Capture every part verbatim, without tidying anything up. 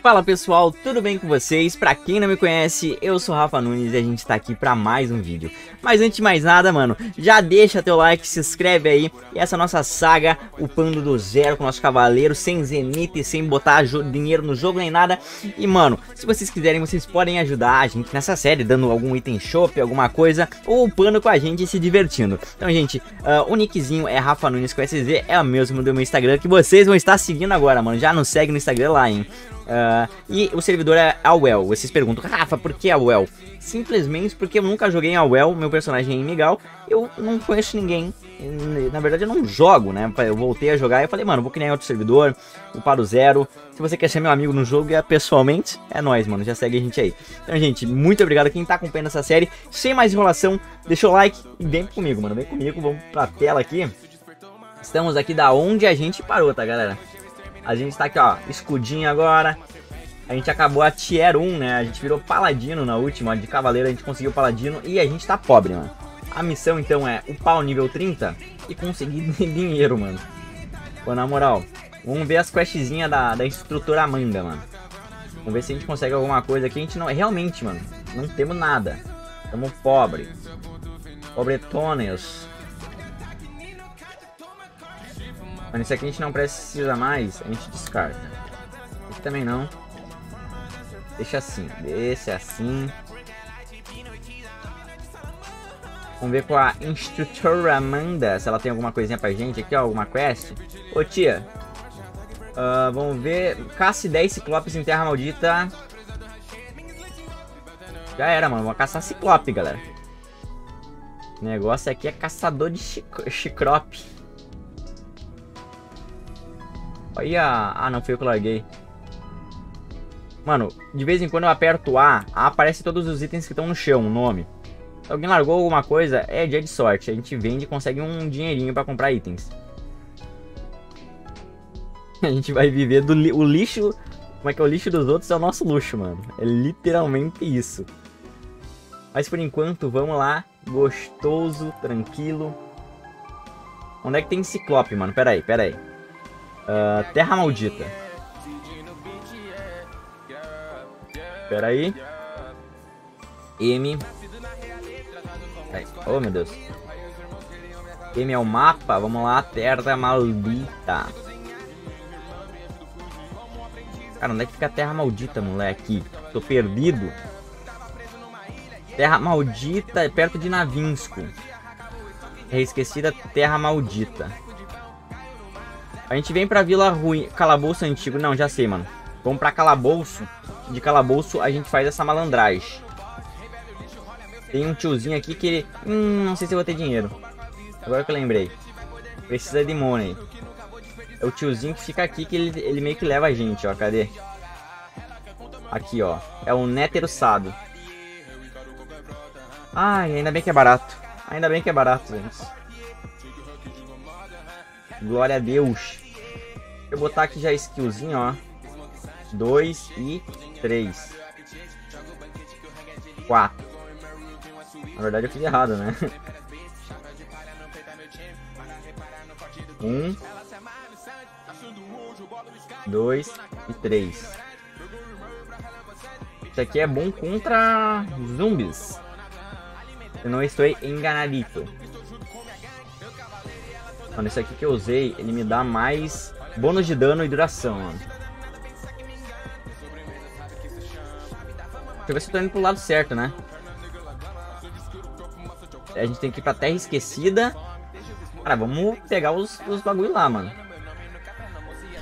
Fala pessoal, tudo bem com vocês? Pra quem não me conhece, eu sou Rafa Nunes e a gente tá aqui pra mais um vídeo. Mas antes de mais nada, mano, já deixa teu like, se inscreve aí. E essa nossa saga, upando do zero com o nosso cavaleiro, sem zenith, sem botar dinheiro no jogo nem nada. E mano, se vocês quiserem, vocês podem ajudar a gente nessa série, dando algum item shop, alguma coisa, ou upando com a gente e se divertindo. Então gente, uh, o nickzinho é Rafa Nunes com S Z, é o mesmo do meu Instagram que vocês vão estar seguindo agora, mano. Já nos segue no Instagram lá, hein? Uh, e o servidor é Awel. Vocês perguntam, Rafa, por que Awel? Simplesmente porque eu nunca joguei em Awel, meu personagem é Miguel, eu não conheço ninguém. Na verdade eu não jogo, né? Eu voltei a jogar e eu falei, mano, vou criar em outro servidor, upar o zero. Se você quer ser meu amigo no jogo é pessoalmente, é nóis, mano, já segue a gente aí. Então, gente, muito obrigado a quem tá acompanhando essa série. Sem mais enrolação, deixa o like e vem comigo, mano, vem comigo, vamos pra tela aqui. Estamos aqui da onde a gente parou, tá, galera? A gente tá aqui, ó, escudinho agora. A gente acabou a tier um, né? A gente virou paladino na última, de cavaleiro a gente conseguiu paladino e a gente tá pobre, mano. A missão, então, é upar o nível trinta e conseguir dinheiro, mano. Pô, na moral, vamos ver as questzinhas da, da instrutora Amanda, mano. Vamos ver se a gente consegue alguma coisa aqui. A gente não... Realmente, mano, não temos nada. Estamos pobre. Pobretones. Mano, isso aqui a gente não precisa mais, a gente descarta. Aqui também não. Deixa assim, deixa assim. Vamos ver com a instrutora Amanda se ela tem alguma coisinha pra gente aqui, ó, alguma quest. Ô tia, uh, vamos ver. Caça dez ciclopes em Terra Maldita. Já era, mano, vamos caçar ciclope, galera. O negócio aqui é caçador de ciclope. Aí a... Ah, não, foi eu que larguei. Mano, de vez em quando eu aperto A, A aparece todos os itens que estão no chão, o nome. Se alguém largou alguma coisa, é dia de sorte. A gente vende e consegue um dinheirinho pra comprar itens. A gente vai viver do li... o lixo... Como é que é? O lixo dos outros é o nosso luxo, mano. É literalmente isso. Mas por enquanto, vamos lá. Gostoso, tranquilo. Onde é que tem ciclope, mano? Pera aí, pera aí. Uh, Terra Maldita. Pera aí. M. Ai, oh, meu Deus. M é o mapa. Vamos lá. Terra Maldita. Cara, onde é que fica a Terra Maldita, moleque? Tô perdido. Terra Maldita é perto de Navinsco. Terra Esquecida, Terra Maldita. A gente vem pra Vila Ruim, Calabouço Antigo. Não, já sei, mano. Vamos pra Calabouço. De Calabouço a gente faz essa malandragem. Tem um tiozinho aqui que ele... Hum, não sei se eu vou ter dinheiro. Agora que eu lembrei. Precisa de money. É o tiozinho que fica aqui que ele, ele meio que leva a gente, ó. Cadê? Aqui, ó. É o nétero sado. Ai, ainda bem que é barato. Ainda bem que é barato, gente. Glória a Deus. Deixa eu botar aqui já skillzinho, ó. dois e três. quatro. Na verdade eu fiz errado, né? um. dois e três. Isso aqui é bom contra zumbis. Eu não estou enganadito. Mano, esse aqui que eu usei, ele me dá mais bônus de dano e duração, mano. Deixa eu ver se eu tô indo pro lado certo, né? A gente tem que ir pra Terra Esquecida. Cara, vamos pegar os, os bagulho lá, mano.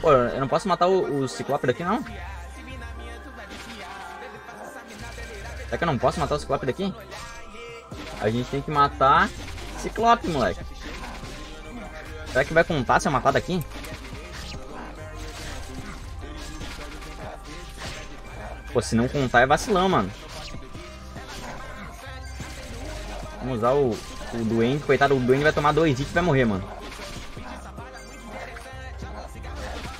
Pô, eu não posso matar o, o Ciclope daqui, não? Será que eu não posso matar o Ciclope daqui? A gente tem que matar Ciclope, moleque. Será que vai contar se eu matar daqui? Pô, se não contar é vacilão, mano. Vamos usar o, o Duende. Coitado, o Duende vai tomar dois hits e vai morrer, mano.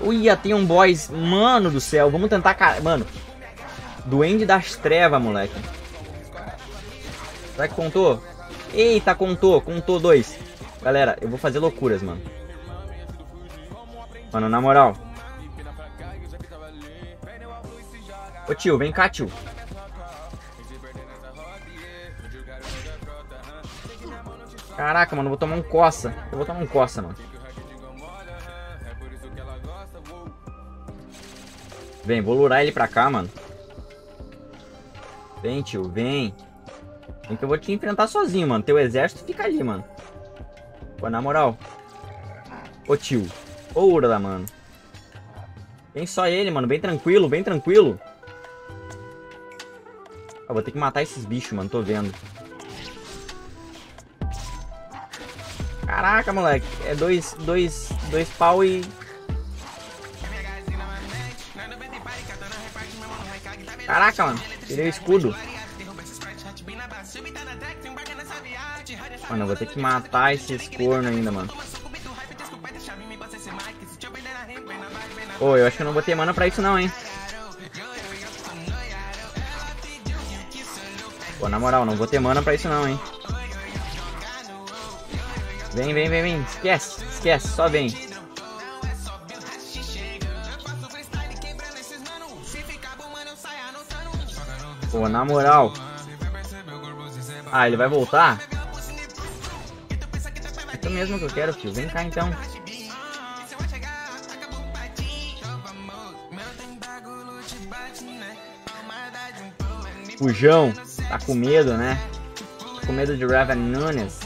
Uia, tem um boss. Mano do céu, vamos tentar... Car... Mano, Duende das Trevas, moleque. Será que contou? Eita, contou. Contou dois. Galera, eu vou fazer loucuras, mano. Mano, na moral. Ô tio, vem cá, tio. Caraca, mano, eu vou tomar um coça. Eu vou tomar um coça, mano. Vem, vou lurar ele pra cá, mano. Vem, tio, vem. Vem que eu vou te enfrentar sozinho, mano. Teu exército fica ali, mano. Pô, na moral. Ô, tio. Ô, urda, mano. Vem só ele, mano. Bem tranquilo, bem tranquilo. Eu vou ter que matar esses bichos, mano. Tô vendo. Caraca, moleque. É dois, dois, dois pau e... Caraca, mano. Tirei o escudo. Mano, eu vou ter que matar esses cornos ainda, mano. Ô, oh, eu acho que eu não botei mana pra isso não, hein. Pô, na moral, não botei mana pra isso não, hein. Vem, vem, vem, vem. Esquece, esquece, só vem. Pô, na moral. Ah, ele vai voltar? É mesmo que eu quero, tio. Vem cá, então. Fujão. Tá com medo, né? Tá com medo de Rafa Nunes.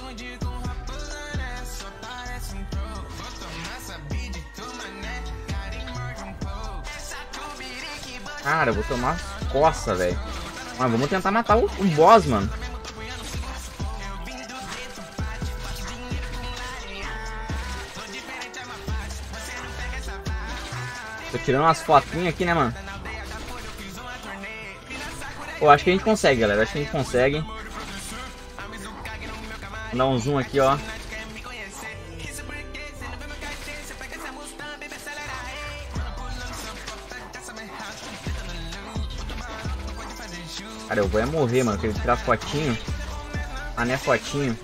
Cara, eu vou tomar coça, velho. Mas vamos tentar matar o, o boss, mano. Tô tirando umas fotinhas aqui, né, mano? Pô, oh, acho que a gente consegue, galera. Acho que a gente consegue. Vou dar um zoom aqui, ó. Cara, eu vou é morrer, mano. Queria tirar fotinho. Ah, né, fotinho.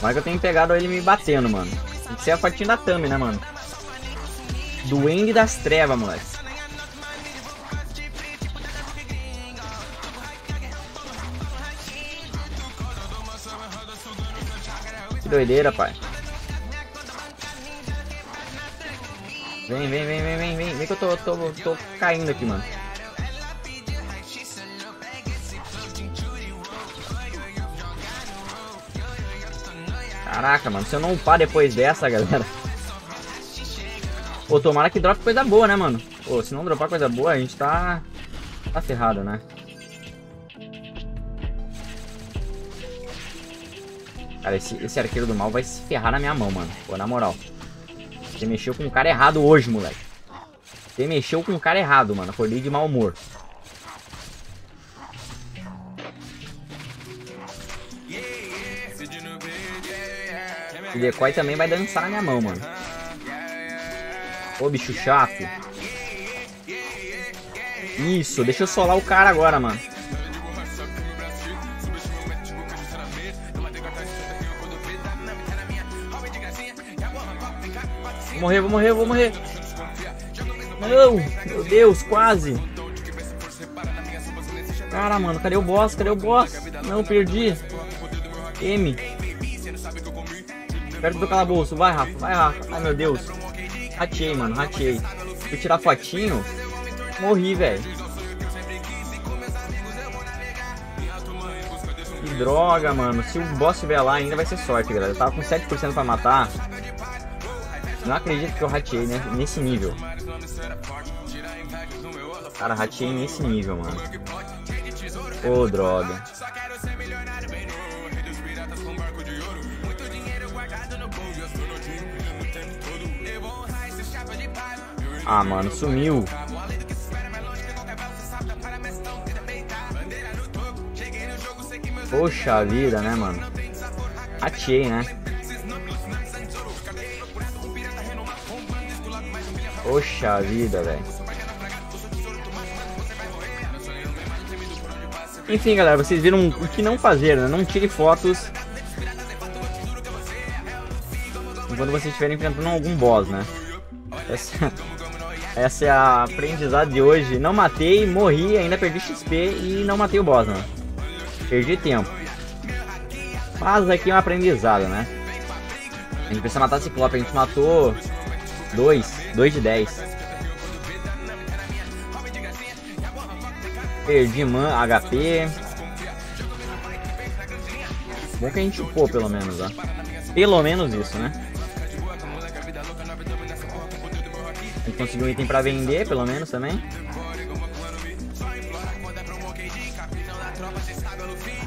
Mas eu tenho pegado ele me batendo, mano. Tem que ser a fotinha da Thumb, né, mano? Duende das Trevas, moleque. Que doideira, pai. Vem, vem, vem, vem, vem, vem. Vem que eu tô, tô, tô caindo aqui, mano. Caraca, mano, se eu não upar depois dessa, galera. Pô, tomara que dropa coisa boa, né, mano? Pô, se não dropar coisa boa, a gente tá... Tá ferrado, né? Cara, esse, esse arqueiro do mal vai se ferrar na minha mão, mano. Pô, na moral. Você mexeu com o cara errado hoje, moleque. Você mexeu com o cara errado, mano. Acordei de mau humor. O decoy também vai dançar na minha mão, mano. Ô, bicho chato. Isso, deixa eu solar o cara agora, mano. Vou morrer, vou morrer, vou morrer. Não, meu Deus, quase. Cara, mano, cadê o boss? Cadê o boss? Não, perdi. M. Perto do calabouço, vai Rafa, vai Rafa. Ai meu Deus, rateei, mano, rateei. Fui tirar fotinho, morri, velho. Que droga, mano. Se o boss estiver lá ainda vai ser sorte, galera. Eu tava com sete por cento pra matar. Não acredito que eu rateei, né? Nesse nível. Cara, rateei nesse nível, mano. Ô, droga. Ah, mano, sumiu. Poxa vida, né, mano? Achei, né? Poxa vida, velho. Enfim, galera, vocês viram o que não fazer, né? Não tire fotos quando vocês estiverem enfrentando algum boss, né? Essa, essa é a aprendizado de hoje. Não matei, morri, ainda perdi X P e não matei o boss, né? Perdi tempo. Mas aqui é um aprendizado, né? A gente precisa matar Ciclope, a gente matou dois, dois de dez. Perdi man, H P. Bom que a gente upou pelo menos, ó. Pelo menos isso, né? A gente conseguiu um item pra vender, pelo menos também.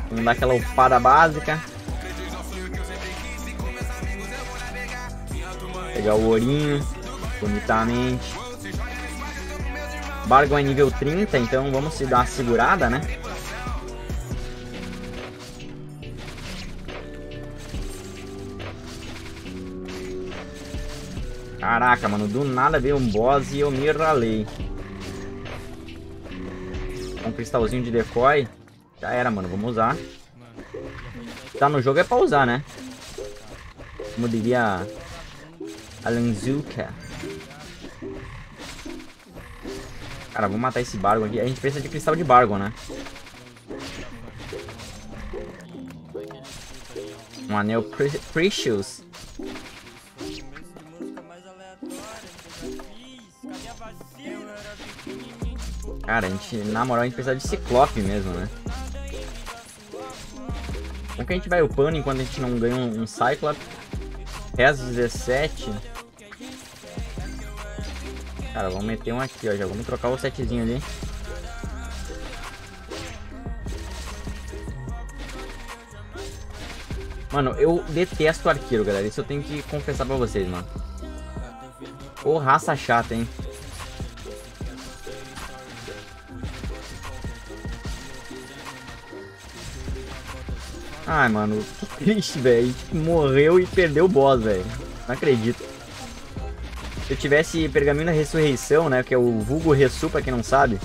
Vamos dar aquela upada básica. Pegar o ourinho, bonitamente. Bargon é nível trinta, então vamos se dar uma segurada, né? Caraca, mano, do nada veio um boss e eu me ralei. Um cristalzinho de decoy. Já era, mano, vamos usar. Tá no jogo é pra usar, né? Como diria a Lanzuka. Cara, vamos matar esse Bargon aqui. A gente precisa de cristal de Bargon, né? Um anel pre precious. Cara, a gente, na moral, a gente precisa de Ciclope mesmo, né? Como que a gente vai upando enquanto a gente não ganha um, um Cyclope? Res dezessete... Cara, vamos meter um aqui, ó. Já vamos trocar o setzinho ali. Mano, eu detesto arqueiro, galera. Isso eu tenho que confessar pra vocês, mano. Ô, raça chata, hein? Ai, mano. Que triste, velho. Morreu e perdeu o boss, velho. Não acredito. Se eu tivesse pergaminho da ressurreição, né, que é o vulgo Ressu, pra quem não sabe,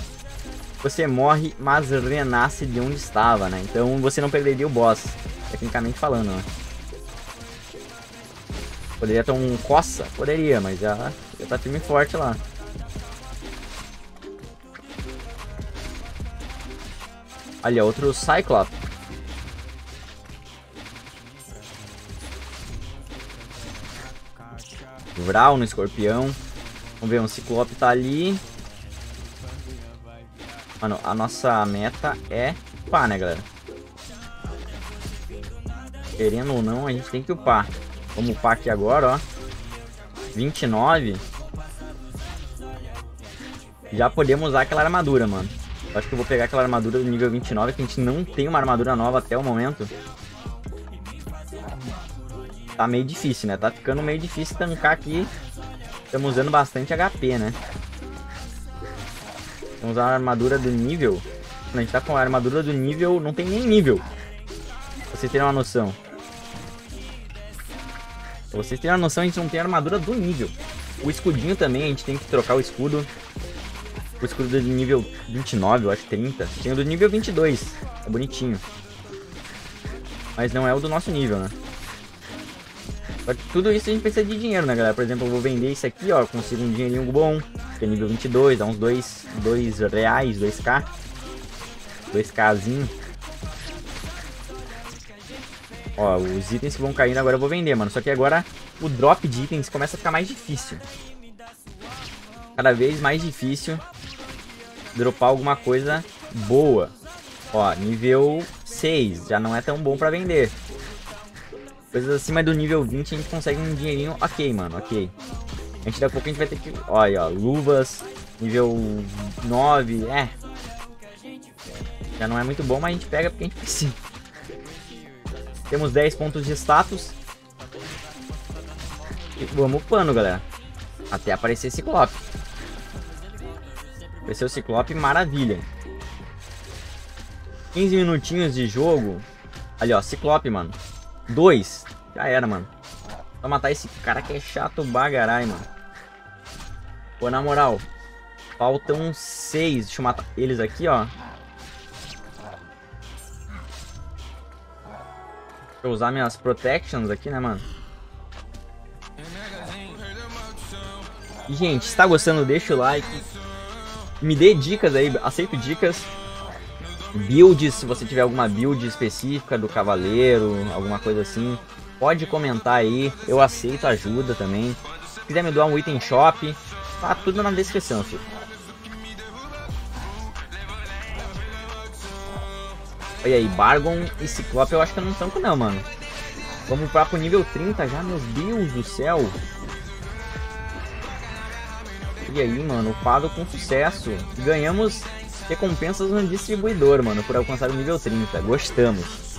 você morre, mas renasce de onde estava, né, então você não perderia o boss, tecnicamente falando, né. Poderia ter um coça? Poderia, mas já, já tá firme e forte lá. Olha, outro Cyclope. Vral no escorpião. Vamos ver, um Ciclope tá ali. Mano, a nossa meta é upar, né, galera? Querendo ou não, a gente tem que upar. Vamos upar aqui agora, ó. vinte e nove. Já podemos usar aquela armadura, mano. Eu acho que eu vou pegar aquela armadura do nível vinte e nove, que a gente não tem uma armadura nova até o momento. Tá meio difícil, né? Tá ficando meio difícil tancar aqui. Estamos usando bastante H P, né? Vamos usar a armadura do nível. A gente tá com a armadura do nível... Não tem nem nível. Pra vocês terem uma noção. Pra vocês terem uma noção, a gente não tem a armadura do nível. O escudinho também, a gente tem que trocar o escudo. O escudo do nível vinte e nove, eu acho, trinta. Tem o do nível vinte e dois. É bonitinho. Mas não é o do nosso nível, né? Tudo isso a gente precisa de dinheiro, né, galera? Por exemplo, eu vou vender isso aqui, ó. Consigo um dinheirinho bom. Que é nível vinte e dois, dá uns dois reais, dois K. dois Kzinho. Ó, os itens que vão caindo agora eu vou vender, mano. Só que agora o drop de itens começa a ficar mais difícil. Cada vez mais difícil dropar alguma coisa boa. Ó, nível seis. Já não é tão bom pra vender. Coisas acima do nível vinte a gente consegue um dinheirinho ok, mano, ok. A gente daqui a pouco a gente vai ter que... Olha, ó, luvas, nível nove, é. Já não é muito bom, mas a gente pega porque a gente precisa. Temos dez pontos de status. E vamos upando, galera. Até aparecer Ciclope. Apareceu o Ciclope, maravilha. quinze minutinhos de jogo. Ali, ó, Ciclope, mano. Dois. Já era, mano. Vou matar esse cara que é chato bagarai, mano. Pô, na moral. Faltam seis. Deixa eu matar eles aqui, ó. Deixa eu usar minhas protections aqui, né, mano? E, gente, se tá gostando, deixa o like. Me dê dicas aí, aceito dicas. Builds, se você tiver alguma build específica do cavaleiro, alguma coisa assim, pode comentar aí. Eu aceito ajuda também. Se quiser me doar um item shop, tá tudo na descrição, filho. Olha aí, Bargon e Ciclope eu acho que eu não tanco não, mano. Vamos pra pro nível trinta já, meu Deus do céu. E aí, mano, upado com sucesso. Ganhamos recompensas no distribuidor, mano, por alcançar o nível trinta. Gostamos.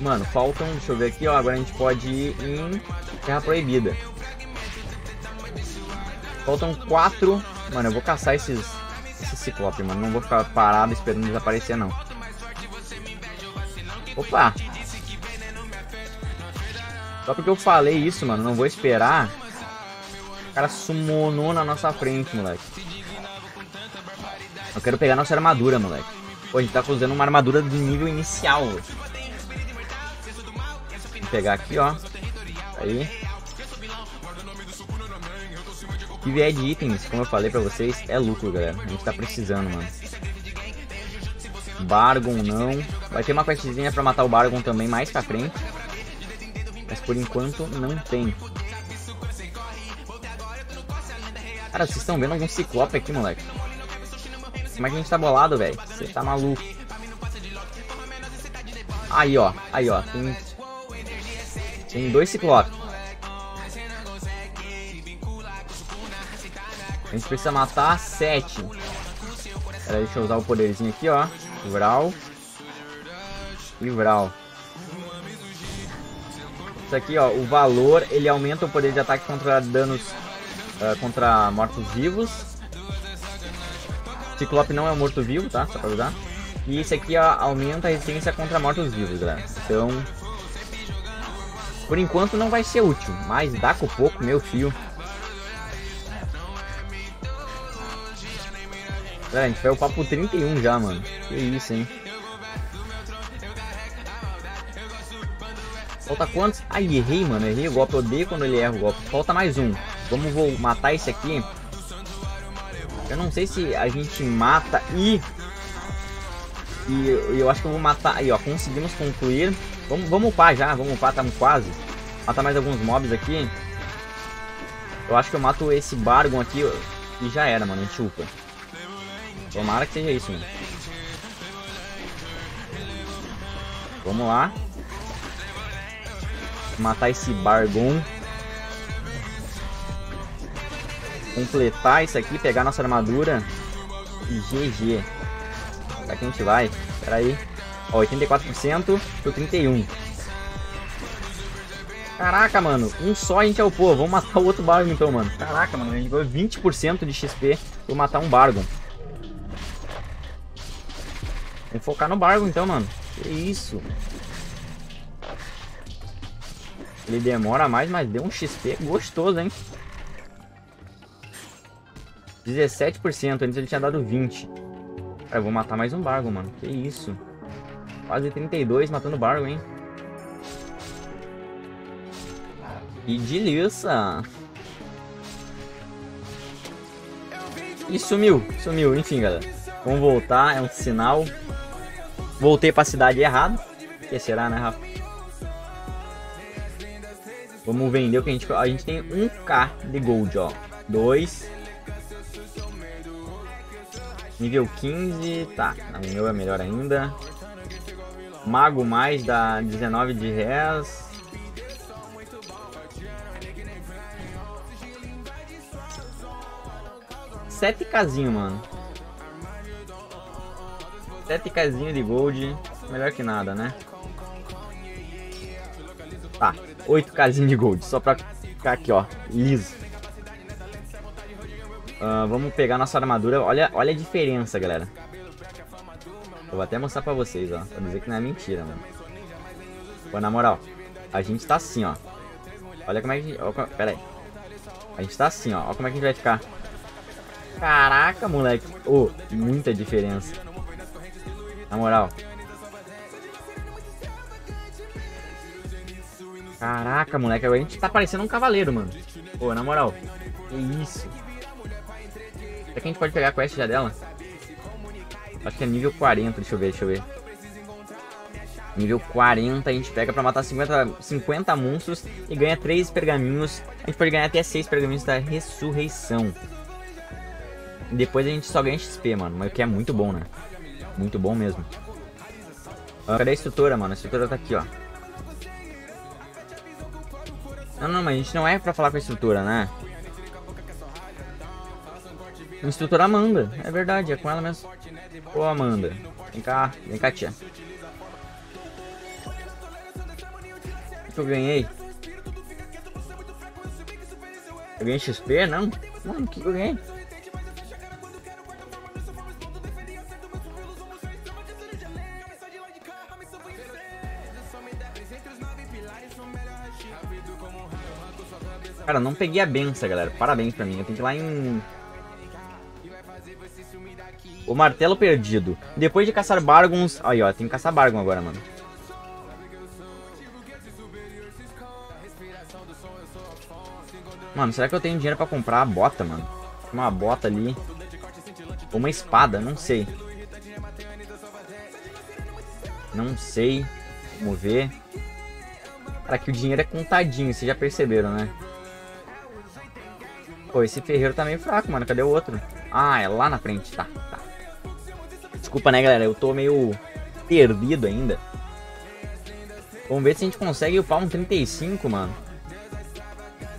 Mano, faltam, deixa eu ver aqui, ó, agora a gente pode ir em Terra Proibida. Faltam quatro... Mano, eu vou caçar esses, esses Ciclope, mano. Não vou ficar parado esperando eles aparecer, não. Opa! Só porque eu falei isso, mano. Não vou esperar. O cara sumonou na nossa frente, moleque. Eu quero pegar nossa armadura, moleque. Pô, a gente tá usando uma armadura de nível inicial. Vou pegar aqui, ó. Aí. Se vier de itens, como eu falei pra vocês, é lucro, galera. A gente tá precisando, mano. Bargon não. Vai ter uma questzinha pra matar o Bargon também mais pra frente. Mas por enquanto não tem. Cara, vocês estão vendo algum Ciclope aqui, moleque? Como é que a gente tá bolado, velho? Você tá maluco. Aí, ó. Aí, ó. Tem, tem dois Ciclopes. A gente precisa matar sete. Peraí, deixa eu usar o poderzinho aqui, ó. Vral. E Vral. Isso aqui, ó. O valor, ele aumenta o poder de ataque contra danos... Uh, contra mortos-vivos. Ciclope não é um morto-vivo, tá? Só pra usar. E isso aqui, ó, aumenta a resistência contra mortos-vivos, galera. Então... Por enquanto não vai ser útil. Mas dá com pouco, meu fio. Galera, a gente vai upar pro trinta e um já, mano. Que isso, hein? Falta quantos? Ai, errei, mano. Errei o golpe. Eu odeio quando ele erra o golpe. Falta mais um. Vamos vou matar esse aqui. Eu não sei se a gente mata e... E eu acho que eu vou matar... Aí, ó. Conseguimos concluir. Vamos, vamos upar já. Vamos upar. Estamos quase. Matar mais alguns mobs aqui. Eu acho que eu mato esse Bargon aqui. E já era, mano. A gente upa. Tomara que seja isso, mano. Vamos lá. Matar esse Bargon. Completar isso aqui, pegar nossa armadura. E G G. Será que a gente vai? Pera aí. Ó, oitenta e quatro por cento pro trinta e um. Caraca, mano. Um só a gente é o pô. Vamos matar o outro Bargon então, mano. Caraca, mano. A gente ganhou vinte por cento de X P por matar um Bargon. Vamos focar no Bargon então, mano. Que isso. Ele demora mais, mas deu um X P gostoso, hein? dezessete por cento. Antes ele tinha dado vinte por cento. Cara, eu vou matar mais um Bargon, mano. Que isso. Quase trinta e dois matando o Bargon, hein? E delícia. E sumiu. Sumiu. Enfim, galera. Vamos voltar. É um sinal. Voltei pra cidade errada. Que será, né, Rafa? Vamos vender o que a gente... A gente tem um K de gold, ó. dois. Nível quinze. Tá. O meu é melhor ainda. Mago mais dá dezenove de res. sete Kzinho, mano. sete Kzinho de gold, melhor que nada, né? Tá, oito Kzinho de gold, só pra ficar aqui, ó, liso. Uh, vamos pegar nossa armadura, olha, olha a diferença, galera. Eu vou até mostrar pra vocês, ó, pra dizer que não é mentira, mano. Pô, na moral, a gente tá assim, ó. Olha como é que... Ó, pera aí. A gente tá assim, ó, olha como é que a gente vai ficar. Caraca, moleque. Ô, oh, muita diferença. Na moral. Caraca, moleque. A gente tá parecendo um cavaleiro, mano. Pô, na moral. Que isso. Será que a gente pode pegar a quest já dela? Acho que é nível quarenta. Deixa eu ver, deixa eu ver. Nível quarenta a gente pega pra matar cinquenta, cinquenta monstros e ganha três pergaminhos. A gente pode ganhar até seis pergaminhos da ressurreição. E depois a gente só ganha X P, mano. Mas o que é muito bom, né? Muito bom mesmo. Ah, cadê a estrutura, mano? A estrutura tá aqui, ó. Não, não, mas a gente não é pra falar com a estrutura, né? A estrutura Amanda. É verdade, é com ela mesmo. Ô, Amanda. Vem cá, vem cá, tia. Eu ganhei? Eu ganhei X P? Não? Mano, o que eu ganhei? Cara, não peguei a benção, galera. Parabéns pra mim. Eu tenho que ir lá em... O martelo perdido. Depois de caçar Bargons... Aí, ó. Tem que caçar Bargon agora, mano. Mano, será que eu tenho dinheiro pra comprar a bota, mano? Uma bota ali. Ou uma espada, não sei. Não sei. Vamos ver. Cara, que o dinheiro é contadinho, vocês já perceberam, né? Pô, esse ferreiro tá meio fraco, mano. Cadê o outro? Ah, é lá na frente. Tá, tá. Desculpa, né, galera? Eu tô meio perdido ainda. Vamos ver se a gente consegue upar um trinta e cinco, mano.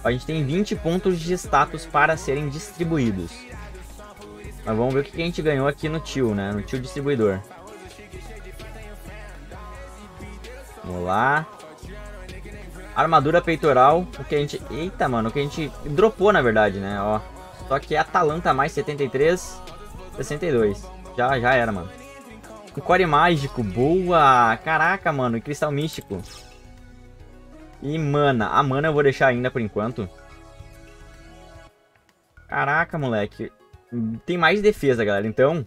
A gente tem vinte pontos de status para serem distribuídos. Mas vamos ver o que a gente ganhou aqui no tio, né? No tio distribuidor. Vamos lá. Armadura peitoral. O que a gente... Eita, mano. O que a gente dropou, na verdade, né? Ó. Só que é Atalanta mais setenta e três. sessenta e dois. Já, já era, mano. O core mágico. Boa. Caraca, mano. E cristal místico. E mana. A mana eu vou deixar ainda por enquanto. Caraca, moleque. Tem mais defesa, galera. Então...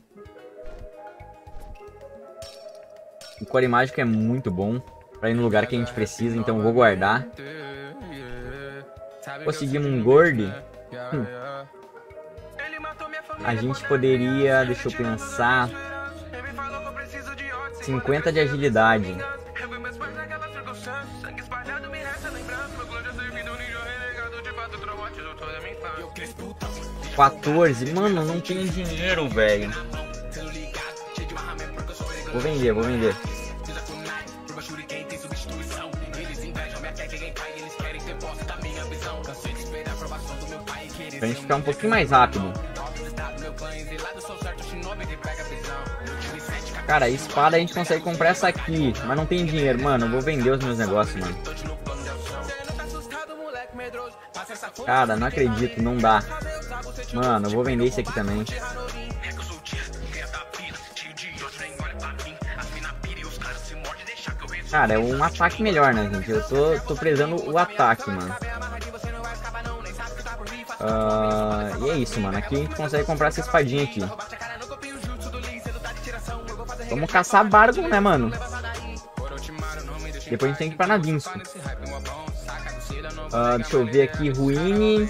O core mágico é muito bom. Pra ir no lugar que a gente precisa. Então eu vou guardar. Conseguimos um gold. Hum. A gente poderia... Deixa eu pensar... cinquenta de agilidade. quatorze, mano, não tem dinheiro, velho. Vou vender, vou vender. Pra gente ficar um pouquinho mais rápido. Cara, espada a gente consegue comprar essa aqui, mas não tem dinheiro, mano. Eu vou vender os meus negócios, mano. Cara, não acredito, não dá. Mano, eu vou vender isso aqui também. Cara, é um ataque melhor, né, gente? Eu tô, tô prezando o ataque, mano. Uh, e é isso, mano. Aqui a gente consegue comprar essa espadinha aqui. Vamos caçar Bargon, né, mano? Depois a gente tem que ir pra Navinsco. Uh, deixa eu ver aqui. Ruine.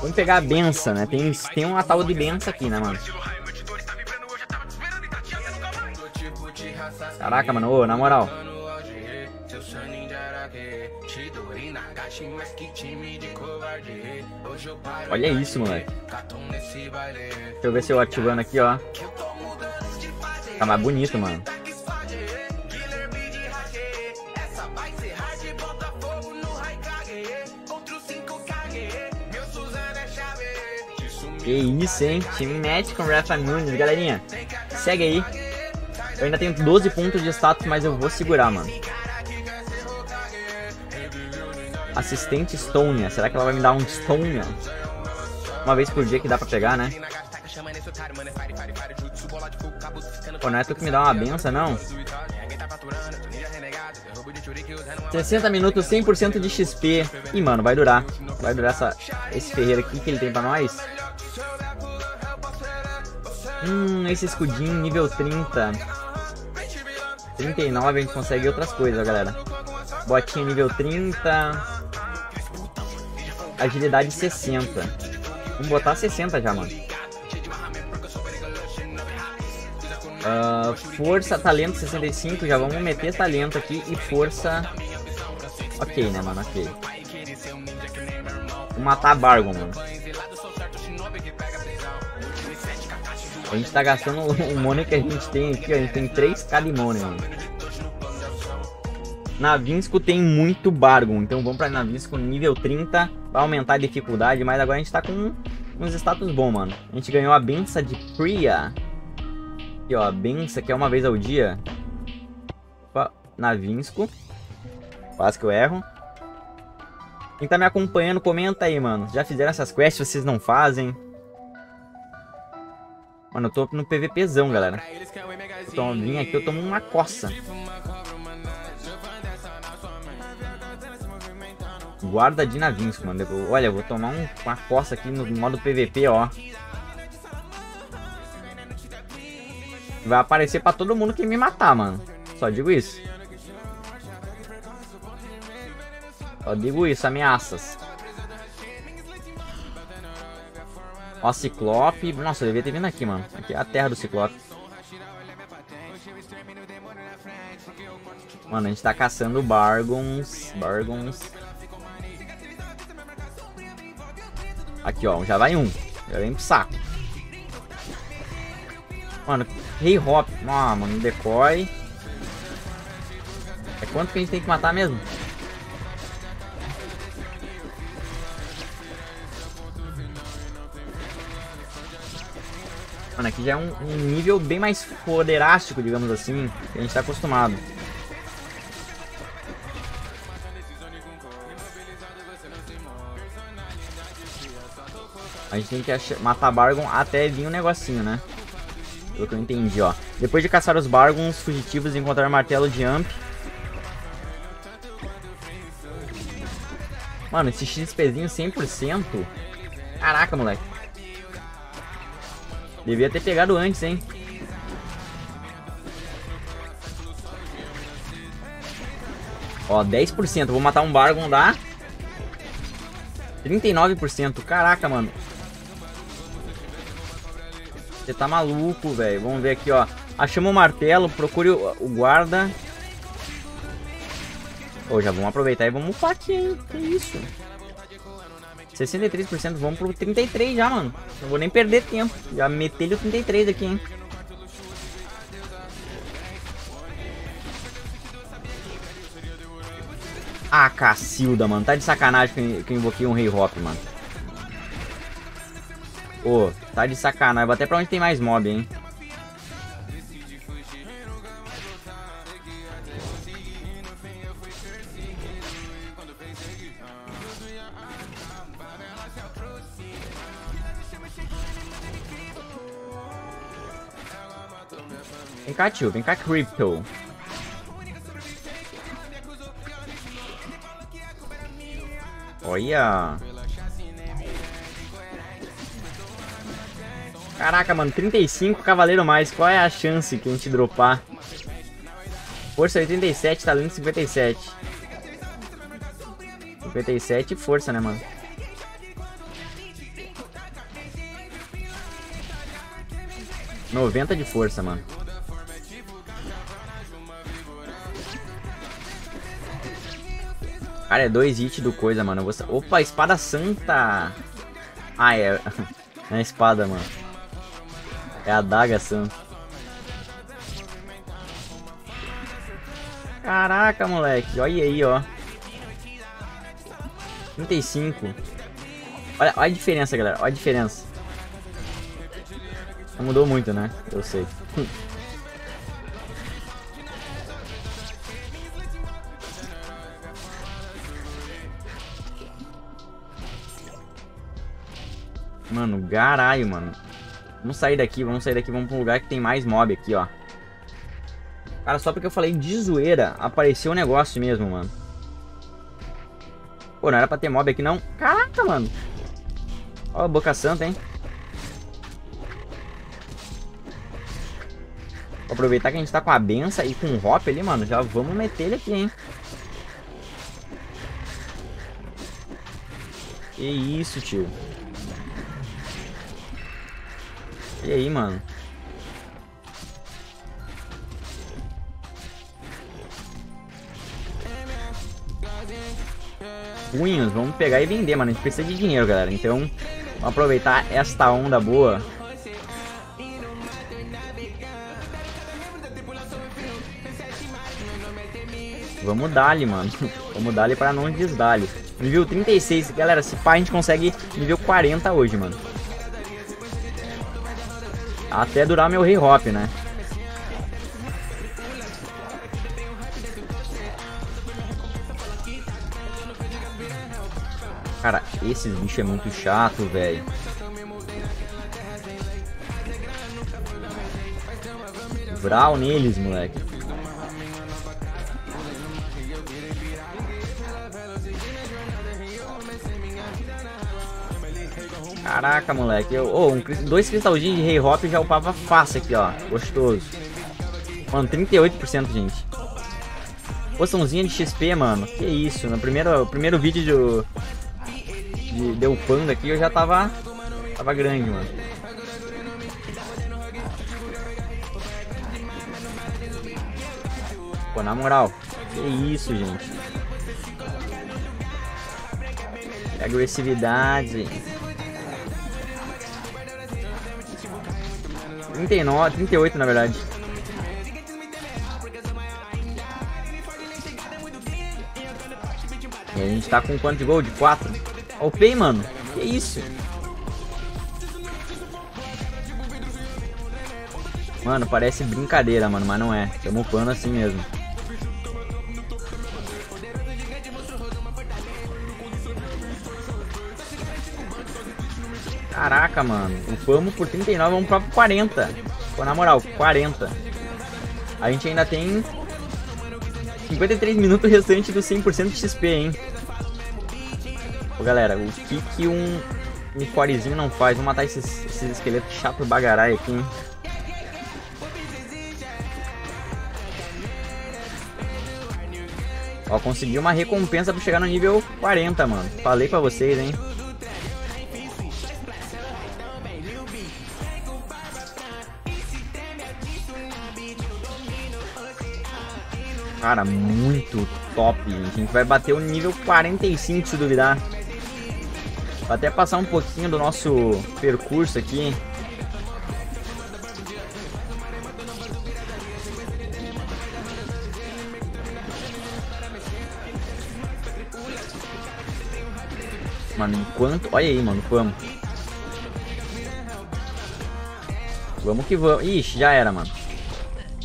Vamos pegar a benção, né? Tem, tem uma tal de benção aqui, né, mano? Caraca, mano. Ô, na moral. Olha isso, moleque. Deixa eu ver se eu ativando aqui, ó. Tá mais bonito, mano. Que isso, hein? Time match com Rafa Nunes. Galerinha, segue aí. Eu ainda tenho doze pontos de status, mas eu vou segurar, mano. Assistente Stone. Será que ela vai me dar um Stone? Uma vez por dia que dá pra pegar, né? Pô, não é tu que me dá uma benção, não? sessenta minutos, cem por cento de X P. Ih, mano, vai durar. Vai durar essa, esse ferreiro aqui que ele tem pra nós. Hum, esse escudinho nível trinta. trinta e nove a gente consegue outras coisas, galera. Botinha nível trinta. Agilidade sessenta. Vamos botar sessenta já, mano. Uh, força, talento sessenta e cinco. Já vamos meter talento aqui e força. Ok, né, mano? Ok. Vou matar a Bargon, mano. A gente tá gastando o money que a gente tem aqui, ó. A gente tem três mil de money, mano. Navinsco tem muito Bargon, então vamos pra Navinsco nível trinta. Vai aumentar a dificuldade, mas agora a gente tá com uns status bons, mano. A gente ganhou a benção de Priya. Aqui, ó, a benção que é uma vez ao dia. Opa, Navinsco. Quase que eu erro. Quem tá me acompanhando, comenta aí, mano. Já fizeram essas quests, vocês não fazem? Mano, eu tô no PVPzão, galera. Então, eu vim aqui, eu tomo uma coça. Guarda de Navinsco, mano. Eu, olha, eu vou tomar um, uma coça aqui no modo P V P, ó. Vai aparecer pra todo mundo que me matar, mano. Só digo isso. Só digo isso, ameaças. Ó, Ciclope. Nossa, eu devia ter vindo aqui, mano. Aqui é a terra do Ciclope. Mano, a gente tá caçando Bargons. Bargons. Aqui, ó, já vai um. Já vem pro saco. Mano, hey hop. Ah, mano, decoy. É quanto que a gente tem que matar mesmo? Mano, aqui já é um, um nível bem mais foderástico, digamos assim, que a gente tá acostumado. A gente tem que achar, matar Bargon até vir um negocinho, né? Pelo que eu entendi, ó. Depois de caçar os Bargons fugitivos e encontrar o martelo de Amp. Mano, esse XPzinho cem por cento. Caraca, moleque. Devia ter pegado antes, hein? Ó, dez por cento. Vou matar um Bargon, dá? trinta e nove por cento. Caraca, mano. Você tá maluco, velho. Vamos ver aqui, ó. Achamos o martelo. Procure o, o guarda. Ô, já vamos aproveitar e vamos upar aqui, hein? Que isso? sessenta e três por cento. Vamos pro trinta e três já, mano. Não vou nem perder tempo. Já metei o trinta e três aqui, hein? Ah, Cacilda, mano. Tá de sacanagem que eu invoquei um Rei Hop, mano. Ô, oh, tá de sacanagem. Vou até pra onde tem mais mob, hein? Vem cá, tio. Vem cá, Crypto. Olha... Caraca, mano, trinta e cinco cavaleiro mais. Qual é a chance que a gente dropar? Força oitenta e sete, talento cinquenta e sete. cinquenta e sete e força, né, mano? noventa de força, mano. Cara, é dois hits do coisa, mano. Eu vou... Opa, espada santa. Ah, é. É a espada, mano. É a daga santa. Caraca, moleque. Olha aí, ó. trinta e cinco. Olha, olha a diferença, galera. Olha a diferença. Não mudou muito, né? Eu sei. Mano, caralho, mano. Vamos sair daqui, vamos sair daqui, vamos pra um lugar que tem mais mob aqui, ó. Cara, só porque eu falei de zoeira, apareceu um negócio mesmo, mano. Pô, não era pra ter mob aqui, não. Caraca, mano. Ó a boca santa, hein. Ó, Aproveitar que a gente tá com a benção e com o Hop ali, mano. Já vamos meter ele aqui, hein. Que isso, tio. E aí, mano. Punhos, vamos pegar e vender, mano. A gente precisa de dinheiro, galera. Então, vamos aproveitar esta onda boa. Vamos dar-lhe, mano. Vamos dar-lhe pra não desdar-lhe. Nível trinta e seis. Galera, se pá, a gente consegue nível quarenta hoje, mano. Até durar meu Rei Hop, né? Cara, esses bichos é muito chato, velho. Vral neles, moleque. Caraca, moleque. Eu, oh, um, dois cristalzinhos de Rei Hop já upava fácil aqui, ó. Gostoso. Mano, trinta e oito por cento, gente. Poçãozinha de X P, mano. Que isso. No primeiro, primeiro vídeo de, de, de upando aqui, eu já tava, tava grande, mano. Pô, na moral. Que isso, gente. Que agressividade. trinta e nove, trinta e oito na verdade. E a gente tá com quanto de gold? quatro. Ó o pay, mano. Que isso? Mano, parece brincadeira, mano. Mas não é. Tamo upando assim mesmo. Caraca, mano. Upamos por trinta e nove, vamos para quarenta. Pô, na moral, quarenta. A gente ainda tem cinquenta e três minutos restante do cem por cento de X P, hein? Pô, galera, o que que um unicornzinho não faz? Vou matar esses, esses esqueletos chato bagarai aqui, hein? Ó, consegui uma recompensa para chegar no nível quarenta, mano. Falei pra vocês, hein? Cara, muito top, gente. A gente vai bater o nível quarenta e cinco, se duvidar. Vou até passar um pouquinho do nosso percurso aqui. Mano, enquanto... Olha aí, mano, vamos. Vamos que vamos. Ixi, já era, mano.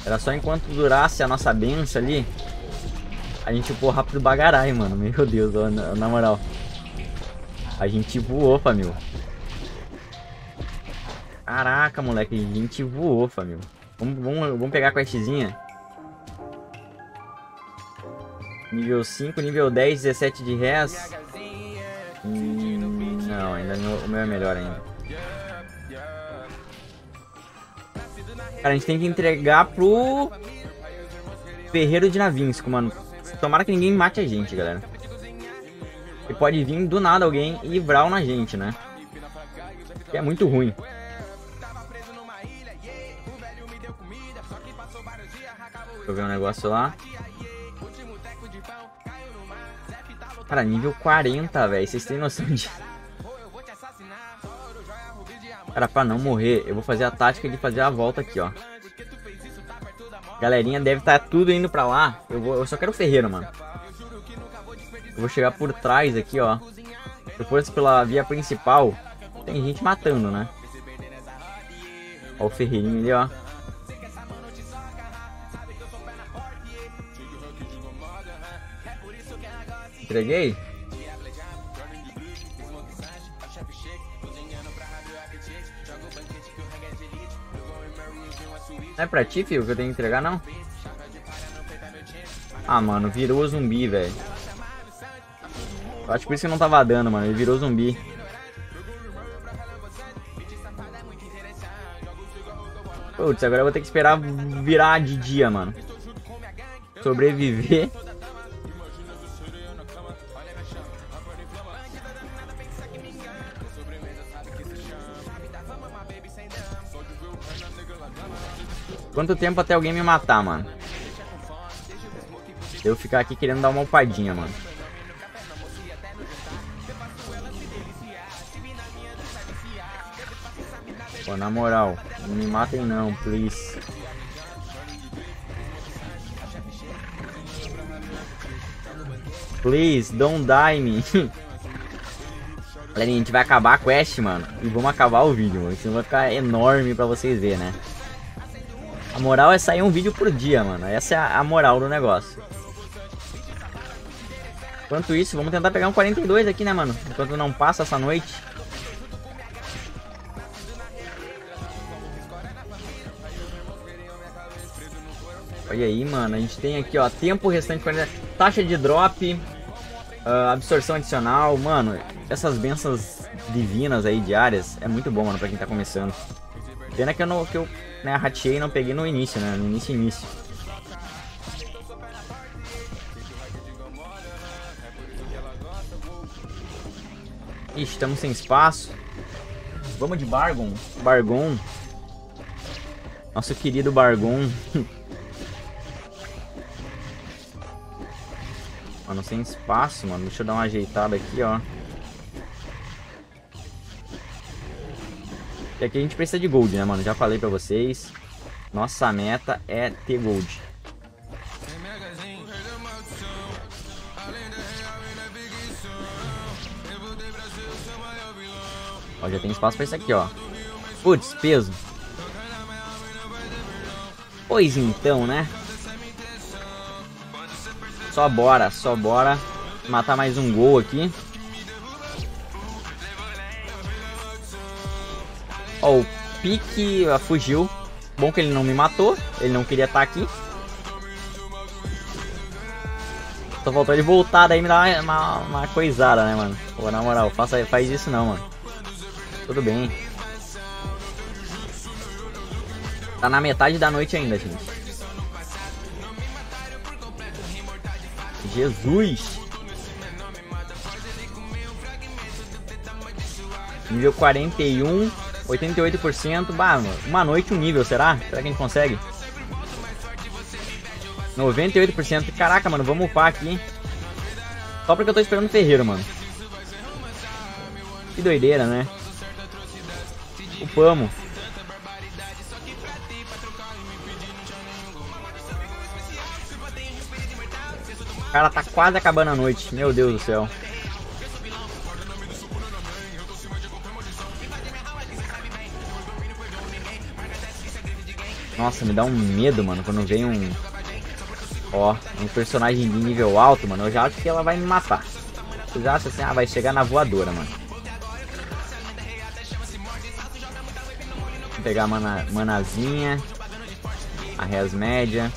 Era só enquanto durasse a nossa benção ali. A gente voou rápido bagarai, mano. Meu Deus, na, na moral. A gente voou, família. Caraca, moleque. A gente voou, família. Vamos, vamos, vamos pegar a questzinha. Nível cinco, nível dez, dezessete de res. Hum, não, ainda não, o meu é melhor ainda. Cara, a gente tem que entregar pro Ferreiro de Navinsco, mano. Tomara que ninguém mate a gente, galera. E pode vir do nada alguém e vral na gente, né? Que é muito ruim. Deixa eu ver um negócio lá. Cara, nível quarenta, velho. Vocês têm noção disso? Cara, pra não morrer, eu vou fazer a tática de fazer a volta aqui, ó. Galerinha deve estar tudo indo pra lá. Eu, vou, eu só quero o ferreiro, mano. Eu vou chegar por trás aqui, ó. Se eu fosse pela via principal, tem gente matando, né? Ó o ferreirinho ali, ó. Entreguei? Não é pra ti, filho, que eu tenho que entregar, não? Ah, mano, virou zumbi, velho. Eu acho que por isso que não tava dando, mano. Ele virou zumbi. Putz, agora eu vou ter que esperar virar de dia, mano. Sobreviver. Quanto tempo até alguém me matar, mano? Eu ficar aqui querendo dar uma upadinha, mano. Pô, na moral, não me matem não, please. Please, don't die me. Olha, a gente vai acabar a quest, mano. E vamos acabar o vídeo, mano. Senão vai ficar enorme pra vocês verem, né? A moral é sair um vídeo por dia, mano. Essa é a moral do negócio. Enquanto isso, vamos tentar pegar um quarenta e dois aqui, né, mano? Enquanto não passa essa noite. Olha aí, mano. A gente tem aqui, ó, tempo restante quarenta. Taxa de drop. Uh, absorção adicional. Mano, essas bênçãos divinas aí, diárias, é muito bom, mano, pra quem tá começando. Pena que eu não... Que eu... Né, rateei e não peguei no início, né? No início, início. Ixi, estamos sem espaço. Vamos de Bargon. Bargon. Nosso querido Bargon. Mano, sem espaço, mano. Deixa eu dar uma ajeitada aqui, ó. E aqui a gente precisa de gold, né, mano? Já falei pra vocês. Nossa meta é ter gold. Ó, já tem espaço pra isso aqui, ó. Putz, peso. Pois então, né? Só bora, só bora. Matar mais um gol aqui. Ó, oh, o Pique uh, fugiu. Bom que ele não me matou. Ele não queria estar aqui. Só faltou ele voltar, daí me dá uma, uma, uma coisada, né, mano? Pô, na moral, faça, faz isso não, mano. Tudo bem. Tá na metade da noite ainda, gente. Jesus! Nível quarenta e um... oitenta e oito por cento. Bah, mano, uma noite um nível, será? Será que a gente consegue? noventa e oito por cento. Caraca, mano, vamos upar aqui. Só porque eu tô esperando o Ferreiro, mano. Que doideira, né? Upamos. Cara, tá quase acabando a noite. Meu Deus do céu. Nossa, me dá um medo, mano, quando vem um... Ó, um personagem de nível alto, mano, eu já acho que ela vai me matar. Eu já acho assim, ah, vai chegar na voadora, mano. Vou pegar a mana, manazinha. A res média.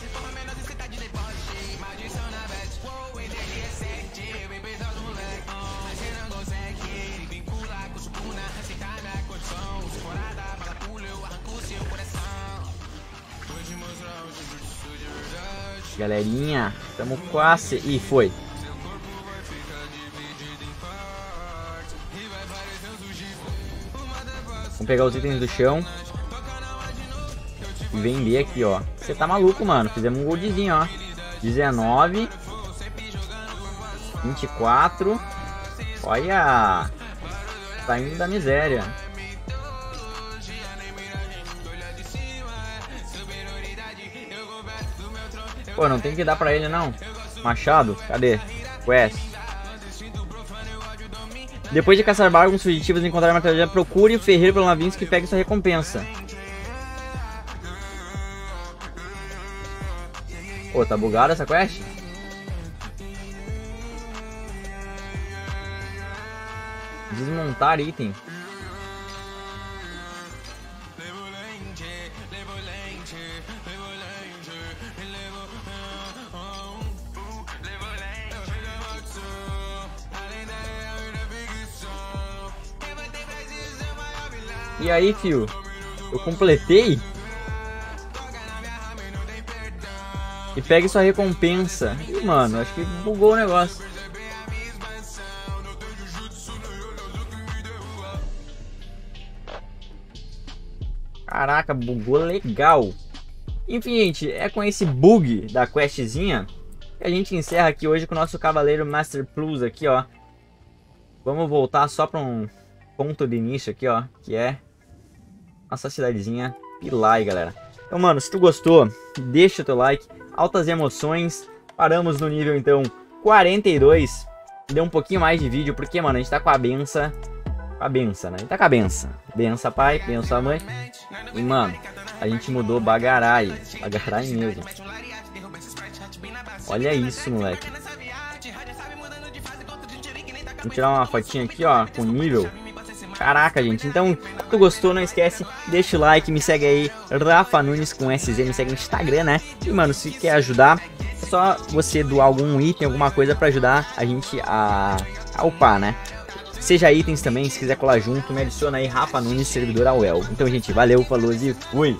Galerinha, tamo quase. Ih, foi. Vamos pegar os itens do chão e vender aqui, ó. Você tá maluco, mano. Fizemos um goldzinho, ó. dezenove. vinte e quatro. Olha. Tá indo da miséria. Pô, não tem que dar pra ele, não. Machado? Cadê? Quest. Depois de caçar barcos fugitivos e encontrar a matéria, procure o ferreiro pelo Navinsco que pegue sua recompensa. Pô, tá bugada essa quest? Desmontar item. E aí, fio? Eu completei? E pegue sua recompensa. E, mano, acho que bugou o negócio. Caraca, bugou legal. Enfim, gente, é com esse bug da questzinha que a gente encerra aqui hoje com o nosso Cavaleiro Master Plus aqui, ó. Vamos voltar só para um ponto de início aqui, ó, que é nossa cidadezinha Pilai, galera. Então, mano, se tu gostou, deixa o teu like. Altas emoções. Paramos no nível, então, quarenta e dois. Deu um pouquinho mais de vídeo, porque, mano, a gente tá com a benção. A benção, né? A gente tá com a benção. Benção, pai. Benção, mãe. E, mano, a gente mudou bagarai. Bagarai mesmo. Olha isso, moleque. Vamos tirar uma fotinha aqui, ó, com nível. Caraca, gente. Então, se tu gostou, não esquece, deixa o like, me segue aí, Rafa Nunes com S Z, me segue no Instagram, né? E, mano, se quer ajudar, é só você doar algum item, alguma coisa pra ajudar a gente a, a upar, né? Seja itens também, se quiser colar junto, me adiciona aí, Rafa Nunes, servidor Awel. Então, gente, valeu, falou e fui!